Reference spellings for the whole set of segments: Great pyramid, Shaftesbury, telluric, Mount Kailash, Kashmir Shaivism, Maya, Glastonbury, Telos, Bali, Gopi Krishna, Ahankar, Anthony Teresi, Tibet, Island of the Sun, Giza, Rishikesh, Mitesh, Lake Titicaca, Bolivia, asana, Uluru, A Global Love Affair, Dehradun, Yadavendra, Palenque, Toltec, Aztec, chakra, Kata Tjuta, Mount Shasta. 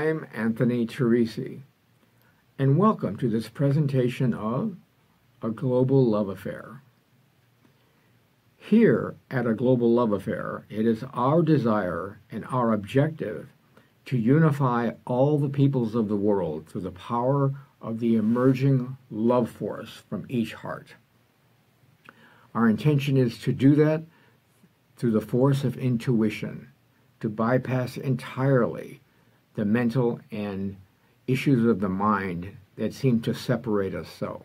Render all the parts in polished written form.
I'm Anthony Teresi, and welcome to this presentation of A Global Love Affair. Here at A Global Love Affair, it is our desire and our objective to unify all the peoples of the world through the power of the emerging love force from each heart. Our intention is to do that through the force of intuition, to bypass entirely the mental and issues of the mind that seem to separate us so.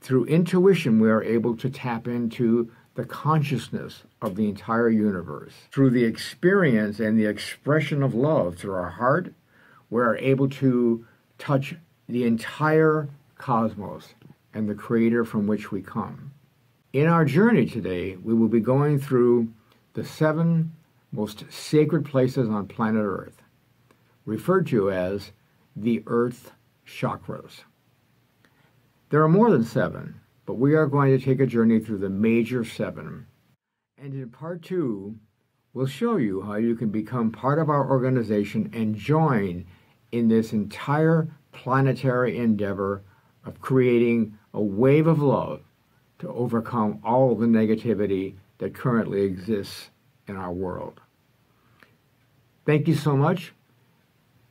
Through intuition, we are able to tap into the consciousness of the entire universe. Through the experience and the expression of love through our heart, we are able to touch the entire cosmos and the creator from which we come. In our journey today, we will be going through the 7 most sacred places on planet Earth, referred to as the Earth chakras. There are more than 7, but we are going to take a journey through the major 7. And in part 2, we'll show you how you can become part of our organization and join in this entire planetary endeavor of creating a wave of love to overcome all the negativity that currently exists in our world. Thank you so much,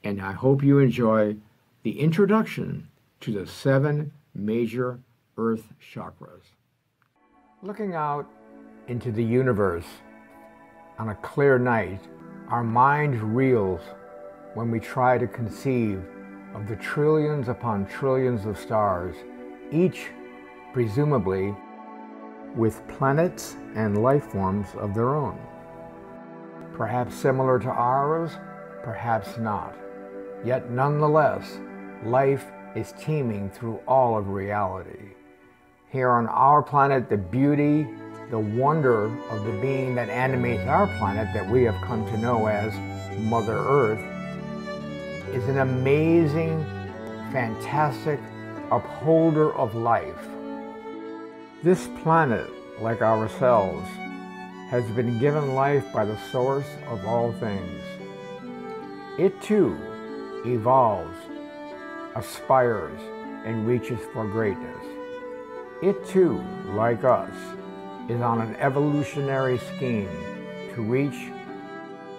and I hope you enjoy the introduction to the 7 major Earth chakras. Looking out into the universe on a clear night, our mind reels when we try to conceive of the trillions upon trillions of stars, each presumably with planets and life forms of their own. Perhaps similar to ours, perhaps not. Yet nonetheless, life is teeming through all of reality. Here on our planet, the beauty, the wonder of the being that animates our planet that we have come to know as Mother Earth is an amazing, fantastic upholder of life. This planet, like ourselves, has been given life by the source of all things. It too evolves, aspires, and reaches for greatness. It too, like us, is on an evolutionary scheme to reach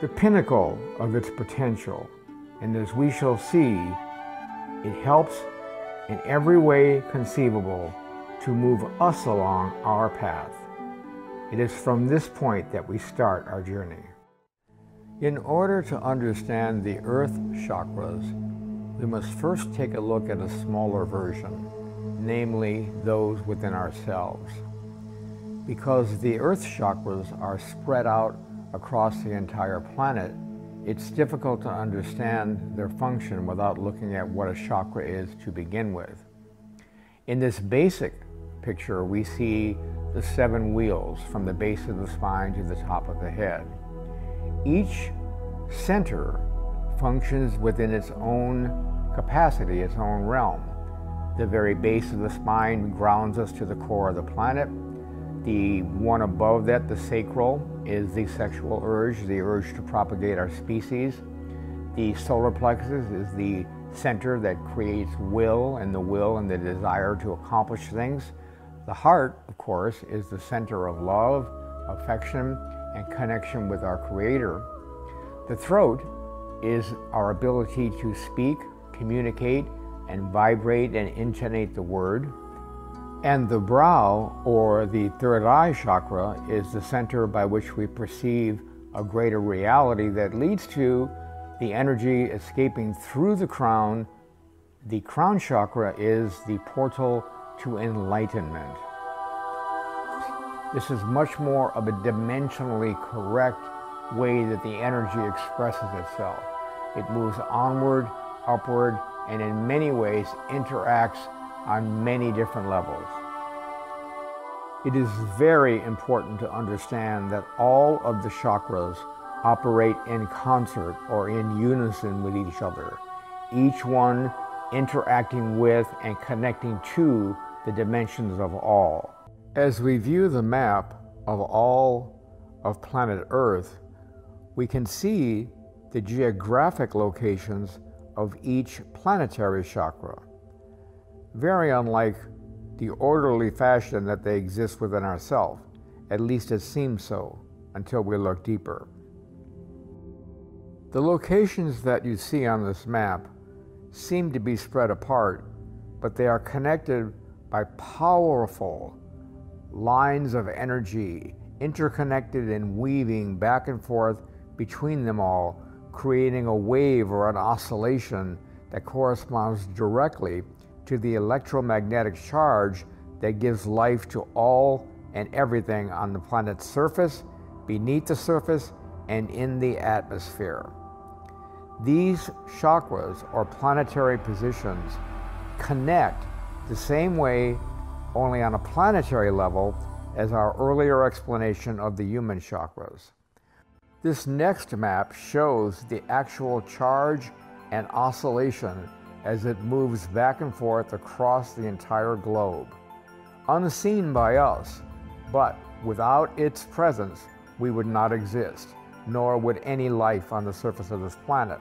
the pinnacle of its potential. And as we shall see, it helps in every way conceivable to move us along our path. It is from this point that we start our journey. In order to understand the Earth chakras, we must first take a look at a smaller version, namely those within ourselves, because the Earth chakras are spread out across the entire planet. It's difficult to understand their function without looking at what a chakra is to begin with. In this basic picture, we see the 7 wheels from the base of the spine to the top of the head. Each center functions within its own capacity, its own realm. The very base of the spine grounds us to the core of the planet. The one above that, the sacral, is the sexual urge, the urge to propagate our species. The solar plexus is the center that creates will and the desire to accomplish things. The heart, of course, is the center of love, affection, and connection with our Creator. The throat is our ability to speak, communicate, and vibrate and intonate the word. And the brow, or the third eye chakra, is the center by which we perceive a greater reality that leads to the energy escaping through the crown. The crown chakra is the portal to enlightenment. This is much more of a dimensionally correct way that the energy expresses itself. It moves onward, upward, and in many ways interacts on many different levels. It is very important to understand that all of the chakras operate in concert or in unison with each other, each one interacting with and connecting to the dimensions of all. As we view the map of all of planet Earth, we can see the geographic locations of each planetary chakra, very unlike the orderly fashion that they exist within ourselves, at least it seems so, until we look deeper. The locations that you see on this map seem to be spread apart, but they are connected by powerful lines of energy, interconnected and weaving back and forth between them all, creating a wave or an oscillation that corresponds directly to the electromagnetic charge that gives life to all and everything on the planet's surface, beneath the surface, and in the atmosphere. These chakras or planetary positions connect the same way, only on a planetary level, as our earlier explanation of the human chakras. This next map shows the actual charge and oscillation as it moves back and forth across the entire globe. Unseen by us, but without its presence, we would not exist, nor would any life on the surface of this planet.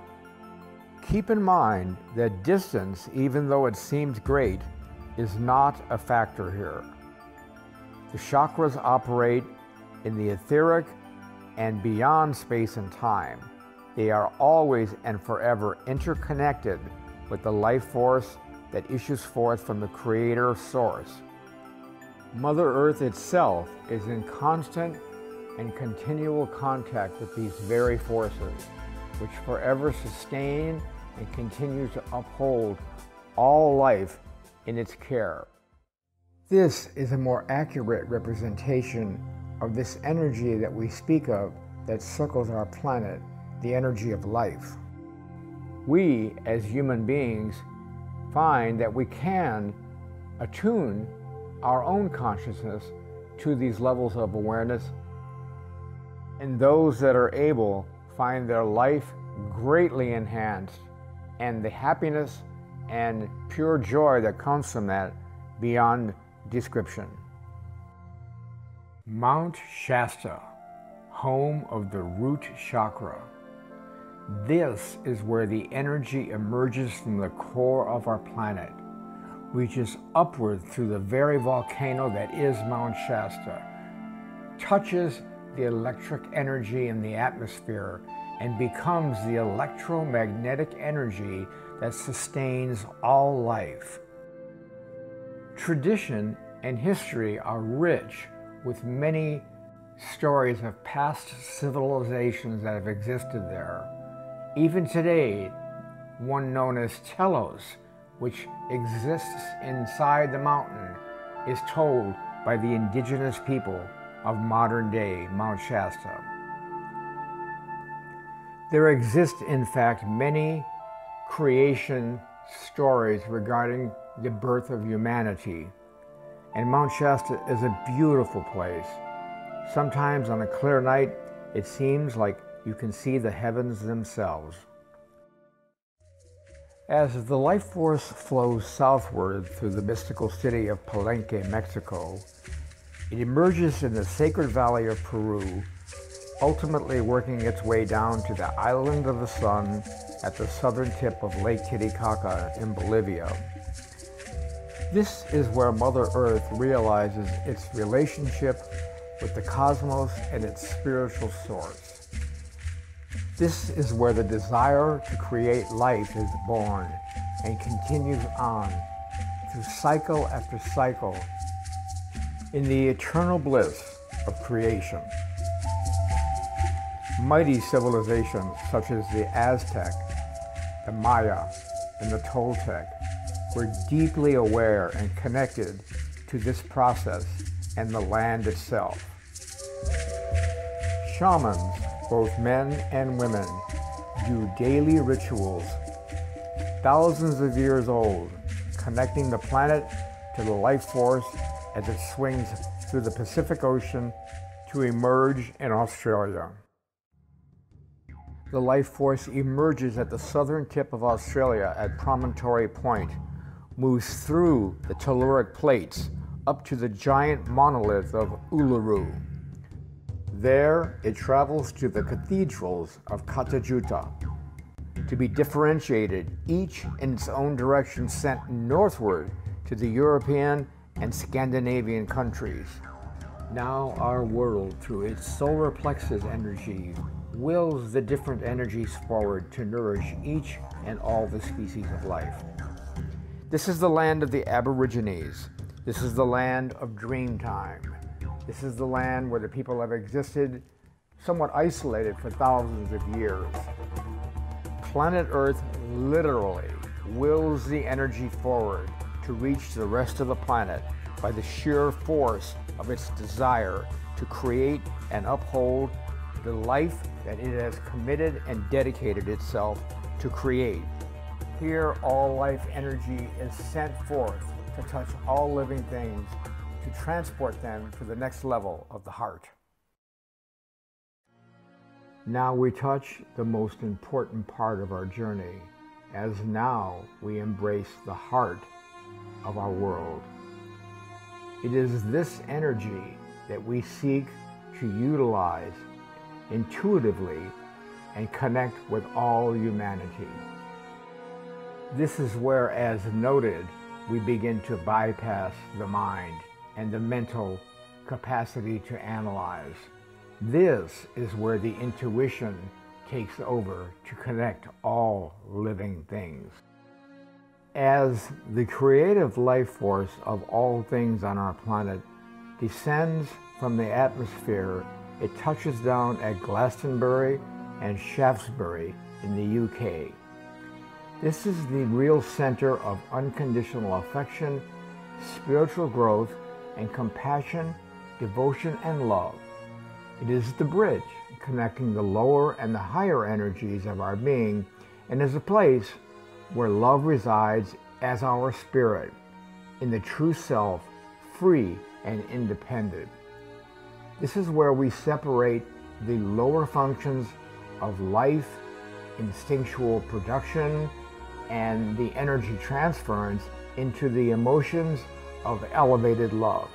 Keep in mind that distance, even though it seems great, is not a factor here. The chakras operate in the etheric and beyond space and time. They are always and forever interconnected with the life force that issues forth from the Creator Source. Mother Earth itself is in constant and continual contact with these very forces, which forever sustain and continue to uphold all life in its care. This is a more accurate representation of this energy that we speak of that circles our planet, the energy of life. We, as human beings, find that we can attune our own consciousness to these levels of awareness, and those that are able find their life greatly enhanced, and the happiness and pure joy that comes from that beyond description. Mount Shasta, home of the root chakra. This is where the energy emerges from the core of our planet, reaches upward through the very volcano that is Mount Shasta, touches the electric energy in the atmosphere, and becomes the electromagnetic energy that sustains all life. Tradition and history are rich with many stories of past civilizations that have existed there. Even today, one known as Telos, which exists inside the mountain, is told by the indigenous people of modern-day Mount Shasta. There exist, in fact, many creation stories regarding the birth of humanity, and Mount Shasta is a beautiful place. Sometimes on a clear night, it seems like you can see the heavens themselves. As the life force flows southward through the mystical city of Palenque, Mexico, it emerges in the sacred valley of Peru, ultimately working its way down to the Island of the Sun at the southern tip of Lake Titicaca in Bolivia. This is where Mother Earth realizes its relationship with the cosmos and its spiritual source. This is where the desire to create life is born and continues on through cycle after cycle in the eternal bliss of creation. Mighty civilizations such as the Aztec, the Maya, and the Toltec were deeply aware and connected to this process and the land itself. Shamans, both men and women, do daily rituals, thousands of years old, connecting the planet to the life force as it swings through the Pacific Ocean to emerge in Australia. The life force emerges at the southern tip of Australia at Promontory Point, moves through the telluric plates up to the giant monolith of Uluru. There, it travels to the cathedrals of Kata Tjuta, to be differentiated, each in its own direction sent northward to the European and Scandinavian countries. Now our world, through its solar plexus energy, wills the different energies forward to nourish each and all the species of life. This is the land of the Aborigines. This is the land of dreamtime. This is the land where the people have existed somewhat isolated for thousands of years. Planet Earth literally wills the energy forward to reach the rest of the planet by the sheer force of its desire to create and uphold the life that it has committed and dedicated itself to create. Here, all life energy is sent forth to touch all living things, to transport them to the next level of the heart. Now we touch the most important part of our journey, as now we embrace the heart of our world. It is this energy that we seek to utilize intuitively and connect with all humanity. This is where, as noted, we begin to bypass the mind and the mental capacity to analyze. This is where the intuition takes over to connect all living things. As the creative life force of all things on our planet descends from the atmosphere, it touches down at Glastonbury and Shaftesbury in the UK. This is the real center of unconditional affection, spiritual growth, and compassion, devotion, and love. It is the bridge connecting the lower and the higher energies of our being, and is a place where love resides as our spirit, in the true self, free and independent. This is where we separate the lower functions of life, instinctual production, and the energy transference into the emotions of elevated love.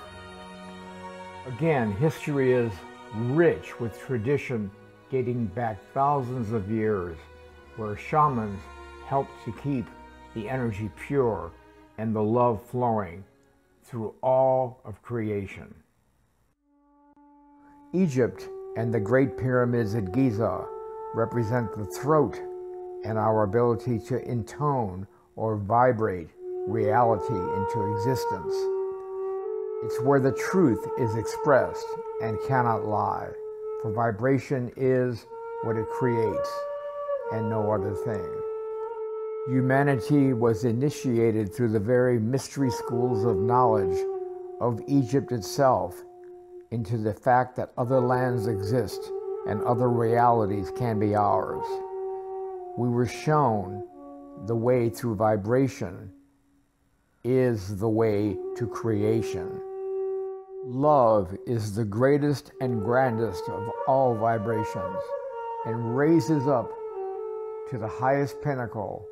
Again, history is rich with tradition dating back thousands of years, where shamans helped to keep the energy pure and the love flowing through all of creation. Egypt and the Great Pyramids at Giza represent the throat and our ability to intone or vibrate reality into existence. It's where the truth is expressed and cannot lie, for vibration is what it creates and no other thing. Humanity was initiated through the very mystery schools of knowledge of Egypt itself into the fact that other lands exist and other realities can be ours. We were shown the way through vibration is the way to creation. Love is the greatest and grandest of all vibrations, and raises up to the highest pinnacle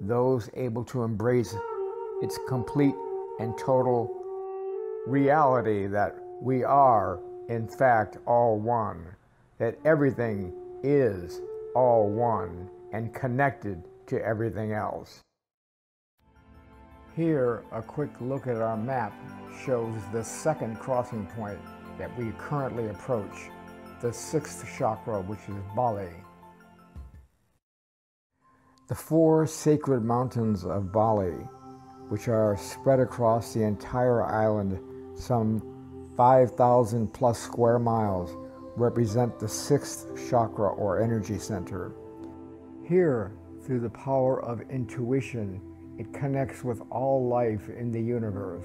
those able to embrace its complete and total reality that we are, in fact, all one, that everything is all one and connected to everything else. Here, a quick look at our map shows the second crossing point that we currently approach, the sixth chakra, which is Bali. The four sacred mountains of Bali, which are spread across the entire island, some 5,000 plus square miles, represent the sixth chakra or energy center. Here, through the power of intuition, it connects with all life in the universe.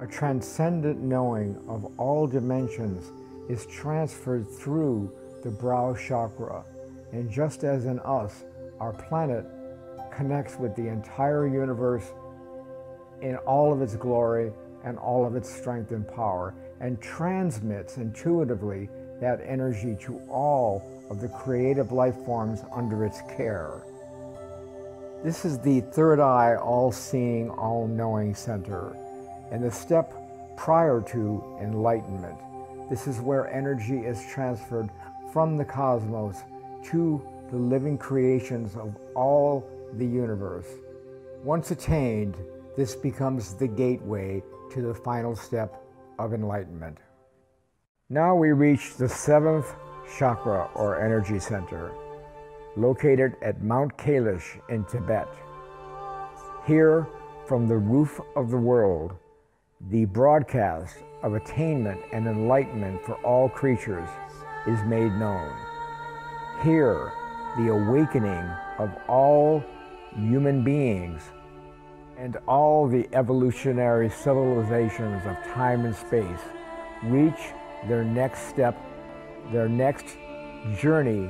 A transcendent knowing of all dimensions is transferred through the brow chakra, and just as in us, our planet connects with the entire universe in all of its glory and all of its strength and power, and transmits intuitively that energy to all of the creative life forms under its care. This is the third eye, all-seeing, all-knowing center, and the step prior to enlightenment. This is where energy is transferred from the cosmos to the living creations of all the universe. Once attained, this becomes the gateway to the final step of enlightenment. Now we reach the seventh chakra or energy center, located at Mount Kailash in Tibet. Here, from the roof of the world, the broadcast of attainment and enlightenment for all creatures is made known. Here, the awakening of all human beings and all the evolutionary civilizations of time and space reach their next step. Their next journey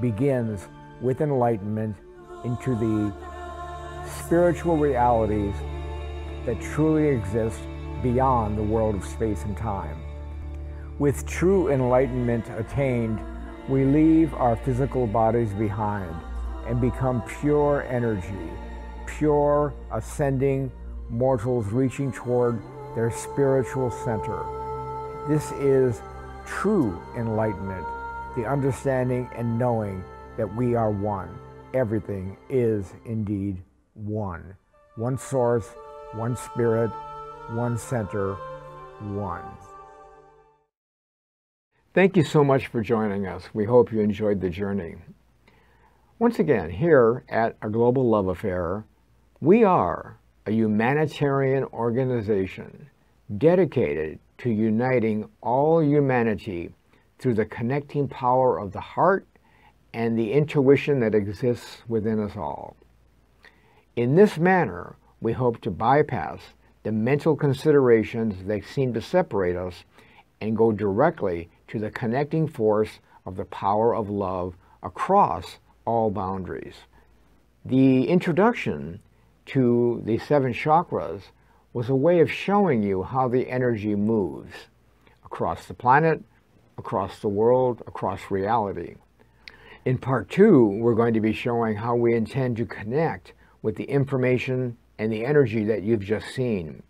begins with enlightenment into the spiritual realities that truly exist beyond the world of space and time. With true enlightenment attained, we leave our physical bodies behind and become pure energy, pure ascending mortals reaching toward their spiritual center. This is true enlightenment, the understanding and knowing that we are one. Everything is indeed one. One source, one spirit, one center, one. Thank you so much for joining us. We hope you enjoyed the journey. Once again, here at A Global Love Affair, we are a humanitarian organization dedicated to uniting all humanity through the connecting power of the heart and the intuition that exists within us all. In this manner, we hope to bypass the mental considerations that seem to separate us and go directly to the connecting force of the power of love across all boundaries. The introduction to the seven chakras was a way of showing you how the energy moves across the planet, across the world, across reality. In part two, we're going to be showing how we intend to connect with the information and the energy that you've just seen.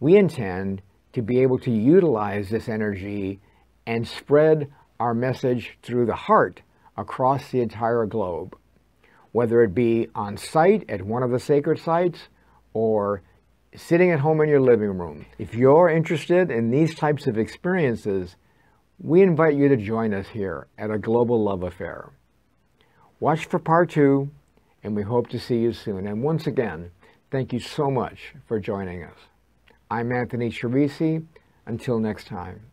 We intend to be able to utilize this energy and spread our message through the heart across the entire globe, whether it be on site at one of the sacred sites or sitting at home in your living room. If you're interested in these types of experiences, we invite you to join us here at A Global Love Affair. Watch for part two, and we hope to see you soon. And once again, thank you so much for joining us. I'm Anthony Teresi. Until next time.